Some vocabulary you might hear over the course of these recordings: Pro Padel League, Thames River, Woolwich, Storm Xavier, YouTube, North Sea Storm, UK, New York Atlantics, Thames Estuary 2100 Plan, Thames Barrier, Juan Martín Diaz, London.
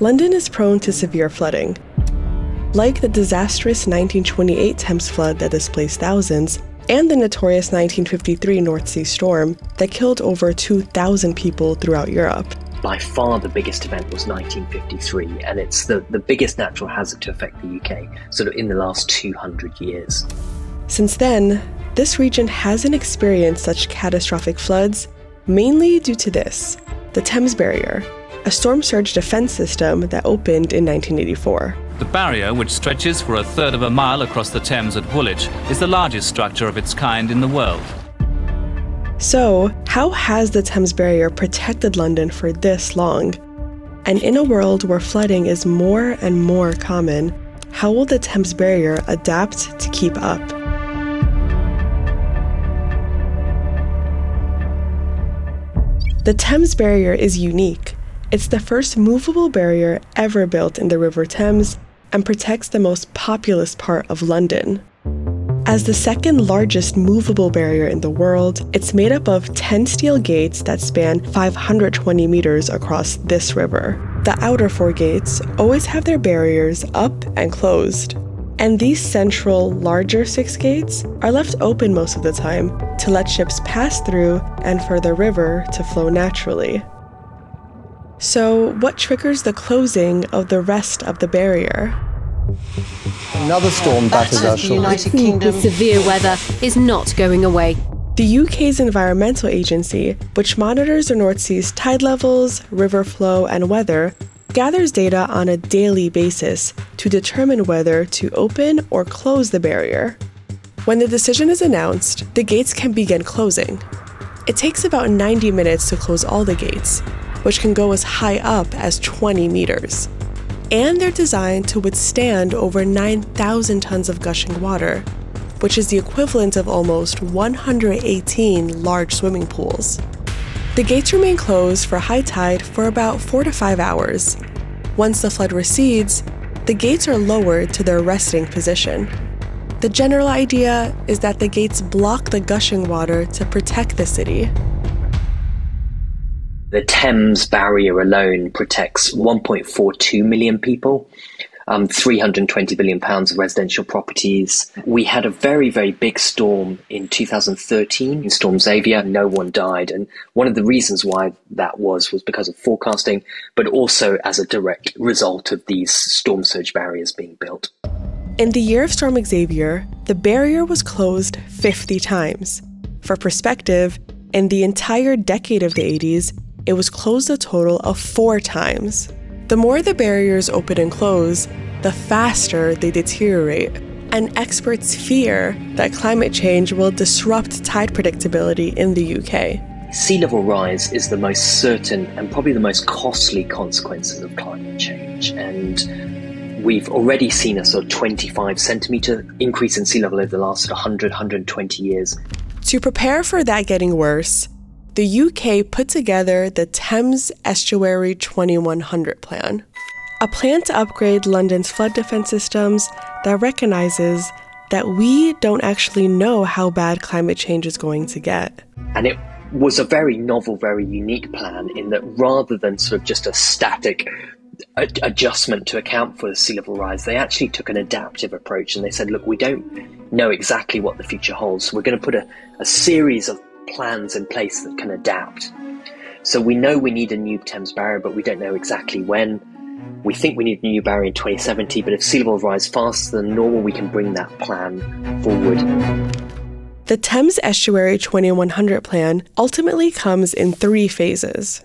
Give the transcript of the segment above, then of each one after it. London is prone to severe flooding. Like the disastrous 1928 Thames flood that displaced thousands, and the notorious 1953 North Sea Storm that killed over 2,000 people throughout Europe. By far the biggest event was 1953, and it's the biggest natural hazard to affect the UK, sort of in the last 200 years. Since then, this region hasn't experienced such catastrophic floods, mainly due to this, the Thames Barrier, a storm surge defense system that opened in 1984. The barrier, which stretches for 1/3 of a mile across the Thames at Woolwich, is the largest structure of its kind in the world. So, how has the Thames Barrier protected London for this long? And in a world where flooding is more and more common, how will the Thames Barrier adapt to keep up? The Thames Barrier is unique. It's the first movable barrier ever built in the River Thames and protects the most populous part of London. As the second largest movable barrier in the world, it's made up of 10 steel gates that span 520 meters across this river. The outer four gates always have their barriers up and closed. And these central, larger six gates are left open most of the time to let ships pass through and for the river to flow naturally. So, what triggers the closing of the rest of the barrier? Another storm batters our shores. United Kingdom. The severe weather is not going away. The UK's Environmental Agency, which monitors the North Sea's tide levels, river flow, and weather, gathers data on a daily basis to determine whether to open or close the barrier. When the decision is announced, the gates can begin closing. It takes about 90 minutes to close all the gates, which can go as high up as 20 meters. And they're designed to withstand over 9,000 tons of gushing water, which is the equivalent of almost 118 large swimming pools. The gates remain closed for high tide for about 4 to 5 hours. Once the flood recedes, the gates are lowered to their resting position. The general idea is that the gates block the gushing water to protect the city. The Thames Barrier alone protects 1.42 million people, £320 billion of residential properties. We had a very, very big storm in 2013, in Storm Xavier. No one died. And one of the reasons why that was because of forecasting, but also as a direct result of these storm surge barriers being built. In the year of Storm Xavier, the barrier was closed 50 times. For perspective, in the entire decade of the 80s, it was closed a total of 4 times. The more the barriers open and close, the faster they deteriorate. And experts fear that climate change will disrupt tide predictability in the UK. Sea level rise is the most certain and probably the most costly consequences of climate change. And we've already seen a sort of 25 centimetre increase in sea level over the last 100, 120 years. To prepare for that getting worse, the UK put together the Thames Estuary 2100 Plan, a plan to upgrade London's flood defense systems that recognizes that we don't actually know how bad climate change is going to get. And it was a very novel, very unique plan in that rather than sort of just a static adjustment to account for the sea level rise, they actually took an adaptive approach and they said, look, we don't know exactly what the future holds, so we're going to put a series of plans in place that can adapt. So we know we need a new Thames Barrier, but we don't know exactly when. We think we need a new barrier in 2070, but if sea level rise faster than normal, we can bring that plan forward. The Thames Estuary 2100 Plan ultimately comes in 3 phases.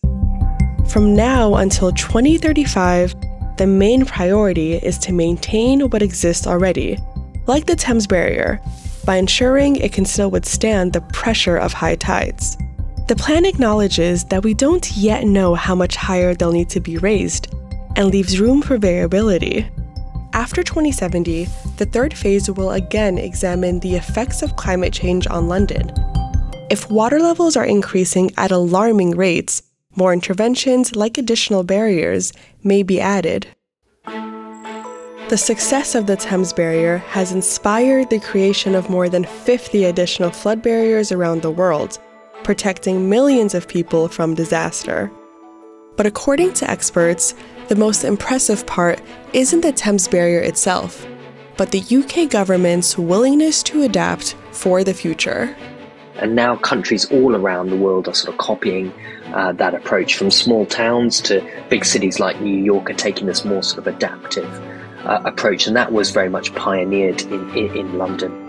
From now until 2035, the main priority is to maintain what exists already, like the Thames Barrier, by ensuring it can still withstand the pressure of high tides. The plan acknowledges that we don't yet know how much higher they'll need to be raised and leaves room for variability. After 2070, the 3rd phase will again examine the effects of climate change on London. If water levels are increasing at alarming rates, more interventions, like additional barriers, may be added. The success of the Thames Barrier has inspired the creation of more than 50 additional flood barriers around the world, protecting millions of people from disaster. But according to experts, The most impressive part isn't the Thames barrier itself, but the UK government's willingness to adapt for the future. And now countries all around the world are sort of copying that approach, from small towns to big cities like New York are taking this more sort of adaptive approach. And that was very much pioneered in London.